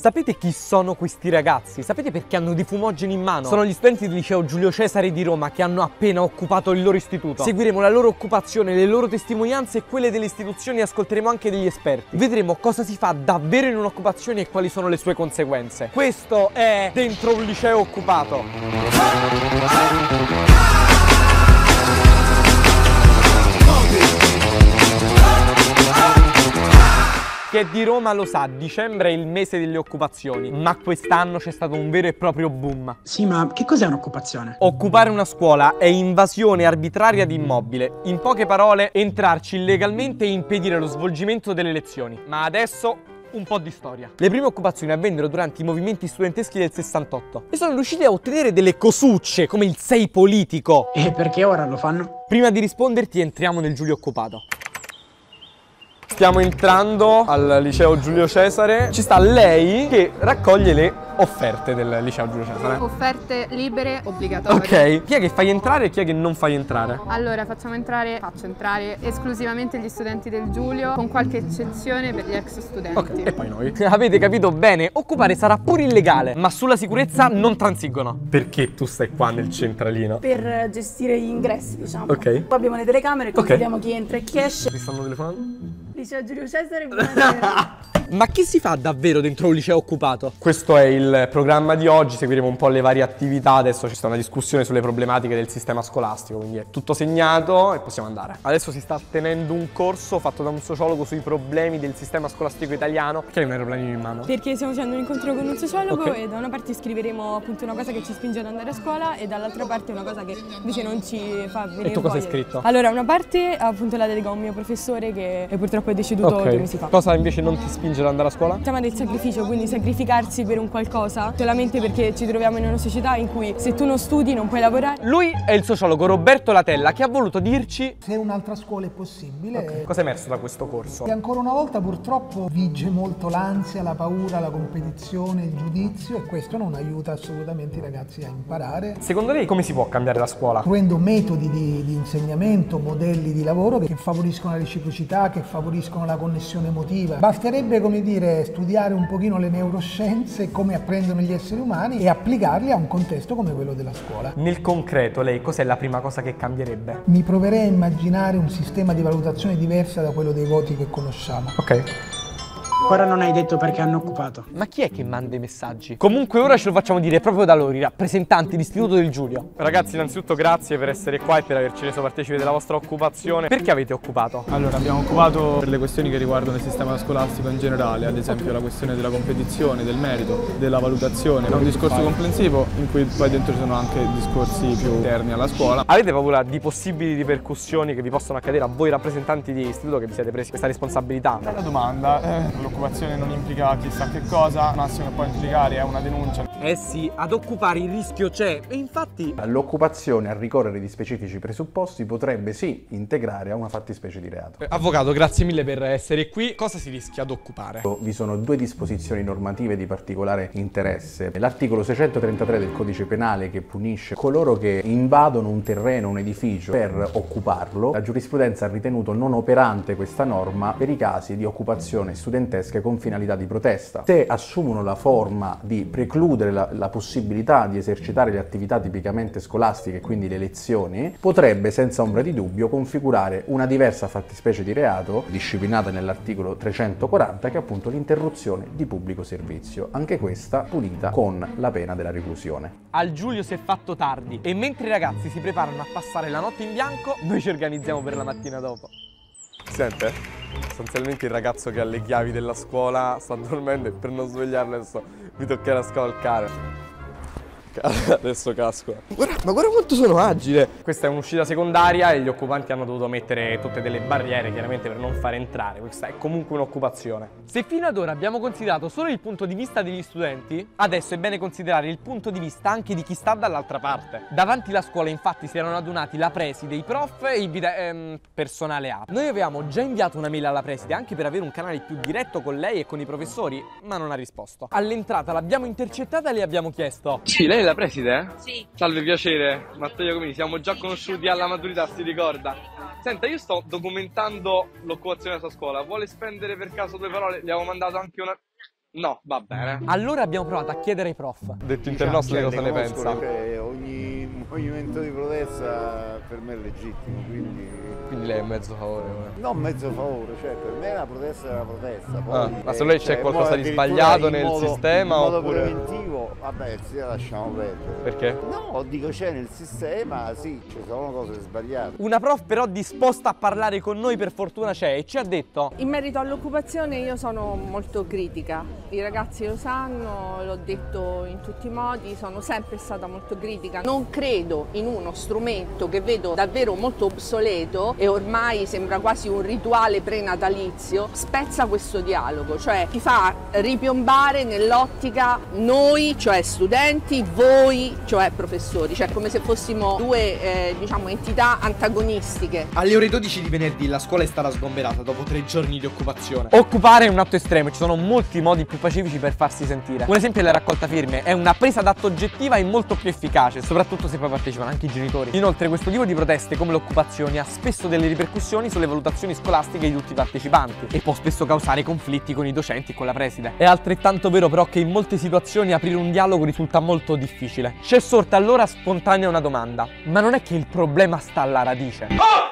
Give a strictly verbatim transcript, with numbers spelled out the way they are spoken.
Sapete chi sono questi ragazzi? Sapete perché hanno dei fumogeni in mano? Sono gli studenti del liceo Giulio Cesare di Roma che hanno appena occupato il loro istituto. Seguiremo la loro occupazione, le loro testimonianze e quelle delle istituzioni e ascolteremo anche degli esperti. Vedremo cosa si fa davvero in un'occupazione e quali sono le sue conseguenze. Questo è Dentro un liceo occupato. Chi è di Roma lo sa, dicembre è il mese delle occupazioni, ma quest'anno c'è stato un vero e proprio boom. Sì, ma che cos'è un'occupazione? Occupare una scuola è invasione arbitraria di immobile. In poche parole, entrarci illegalmente e impedire lo svolgimento delle lezioni. Ma adesso un po' di storia. Le prime occupazioni avvennero durante i movimenti studenteschi del sessantotto e sono riusciti a ottenere delle cosucce come il sei politico. E perché ora lo fanno? Prima di risponderti entriamo nel Giulio occupato. Stiamo entrando al liceo Giulio Cesare, ci sta lei che raccoglie le offerte del liceo Giulio Cesare. Offerte libere obbligatorie. Ok, chi è che fai entrare e chi è che non fai entrare? Allora facciamo entrare, faccio entrare esclusivamente gli studenti del Giulio, con qualche eccezione per gli ex studenti. Ok, e poi noi. Avete capito bene, occupare sarà pure illegale, ma sulla sicurezza non transigono. Perché tu stai qua nel centralino? Per gestire gli ingressi, diciamo. Ok. Poi abbiamo le telecamere, controlliamo chi entra e chi esce. Ti stanno telefonando? Liceo Giulio Cesare. Ma che si fa davvero dentro un liceo occupato? Questo è il programma di oggi, seguiremo un po' le varie attività, adesso ci sta una discussione sulle problematiche del sistema scolastico, quindi è tutto segnato e possiamo andare. Adesso si sta tenendo un corso fatto da un sociologo sui problemi del sistema scolastico italiano. Perché hai un aeroplanino in mano? Perché stiamo facendo un incontro con un sociologo, okay. E da una parte scriveremo appunto una cosa che ci spinge ad andare a scuola e dall'altra parte una cosa che invece non ci fa venire. E tu cosa hai scritto? Allora, una parte appunto la dedico a un mio professore che è purtroppo è deceduto okay. Due mesi fa. Cosa invece non ti spinge ad andare a scuola? Il tema del sacrificio, quindi sacrificarsi per un qualcosa solamente perché ci troviamo in una società in cui se tu non studi non puoi lavorare. Lui è il sociologo Roberto Latella che ha voluto dirci se un'altra scuola è possibile. Okay. Cosa è emerso da questo corso? Che ancora una volta purtroppo vige molto l'ansia, la paura, la competizione, il giudizio e questo non aiuta assolutamente i ragazzi a imparare. Secondo lei come si può cambiare la scuola? Trovando metodi di, di insegnamento, modelli di lavoro che favoriscono la reciprocità, che favoriscono la connessione emotiva. Basterebbe, come dire, studiare un pochino le neuroscienze, come apprendono gli esseri umani e applicarli a un contesto come quello della scuola. Nel concreto, lei cos'è la prima cosa che cambierebbe? Mi proverei a immaginare un sistema di valutazione diversa da quello dei voti che conosciamo. Ok. Ora non hai detto perché hanno occupato. Ma chi è che manda i messaggi? Comunque ora ce lo facciamo dire proprio da loro, i rappresentanti dell'Istituto del Giulio. Ragazzi, innanzitutto grazie per essere qua e per averci reso partecipi della vostra occupazione. Perché avete occupato? Allora, abbiamo occupato per le questioni che riguardano il sistema scolastico in generale, ad esempio la questione della competizione, del merito, della valutazione. È un discorso comprensivo in cui poi dentro ci sono anche discorsi più interni alla scuola. Avete paura di possibili ripercussioni che vi possono accadere a voi rappresentanti di istituto che vi siete presi questa responsabilità? Bella domanda. Eh... L'occupazione non implica chissà che cosa, il massimo che può implicare è una denuncia. Eh sì, ad occupare il rischio c'è e infatti l'occupazione a ricorrere di specifici presupposti potrebbe sì integrare a una fattispecie di reato. Eh, avvocato, grazie mille per essere qui. Cosa si rischia ad occupare? Vi sono due disposizioni normative di particolare interesse. L'articolo seicentotrentatré del codice penale che punisce coloro che invadono un terreno, un edificio per occuparlo. La giurisprudenza ha ritenuto non operante questa norma per i casi di occupazione studentesca con finalità di protesta. Se assumono la forma di precludere la, la possibilità di esercitare le attività tipicamente scolastiche, quindi le lezioni, potrebbe senza ombra di dubbio configurare una diversa fattispecie di reato disciplinata nell'articolo trecentoquaranta che è appunto l'interruzione di pubblico servizio, anche questa punita con la pena della reclusione. Al Giulio si è fatto tardi e mentre i ragazzi si preparano a passare la notte in bianco, noi ci organizziamo per la mattina dopo. Sente? Sostanzialmente il ragazzo che ha le chiavi della scuola sta dormendo e per non svegliarlo adesso mi toccherà scavalcare. Adesso casco. Guarda, ma guarda quanto sono agile. Questa è un'uscita secondaria e gli occupanti hanno dovuto mettere tutte delle barriere chiaramente per non far entrare. Questa è comunque un'occupazione. Se fino ad ora abbiamo considerato solo il punto di vista degli studenti, adesso è bene considerare il punto di vista anche di chi sta dall'altra parte. Davanti alla scuola infatti si erano adunati la preside, i prof e il ehm, personale A. Noi avevamo già inviato una mail alla preside anche per avere un canale più diretto con lei e con i professori, ma non ha risposto. All'entrata l'abbiamo intercettata e le abbiamo chiesto: sì, lei è la preside? Sì. Salve, piacere. Matteo Comini, siamo già conosciuti alla maturità, si ricorda? Senta, io sto documentando l'occupazione della sua scuola. Vuole spendere per caso due parole? Le avevo mandato anche una... No, va bene. Allora abbiamo provato a chiedere ai prof. Detto Internostre cosa ne pensa? Che ogni movimento di protesta per me è legittimo, quindi... Quindi lei è mezzo favore? Eh? Non mezzo favore, cioè per me la protesta è una protesta. Poi, ah, eh, ma se lei c'è cioè, qualcosa di sbagliato nel modo, sistema in modo oppure... preventivo, vabbè, sì, la lasciamo perdere. Perché? No, dico c'è cioè, nel sistema, sì, ci sono cose sbagliate. Una prof però disposta a parlare con noi per fortuna c'è e ci ha detto... In merito all'occupazione io sono molto critica, i ragazzi lo sanno, l'ho detto in tutti i modi, sono sempre stata molto critica. Non credo in uno strumento che vedo davvero molto obsoleto e ormai sembra quasi un rituale prenatalizio, spezza questo dialogo, cioè ti fa ripiombare nell'ottica noi, cioè studenti, voi, cioè professori, cioè come se fossimo due eh, diciamo entità antagonistiche. Alle ore dodici di venerdì la scuola è stata sgomberata dopo tre giorni di occupazione. Occupare è un atto estremo, ci sono molti modi più pacifici per farsi sentire. Un esempio è la raccolta firme, è una presa d'atto oggettiva e molto più efficace, soprattutto se poi partecipano anche i genitori. Inoltre questo tipo di proteste come l'occupazione ha spesso delle ripercussioni sulle valutazioni scolastiche di tutti i partecipanti e può spesso causare conflitti con i docenti e con la preside. È altrettanto vero però che in molte situazioni aprire un dialogo risulta molto difficile. C'è sorta allora spontanea una domanda: ma non è che il problema sta alla radice? Oh!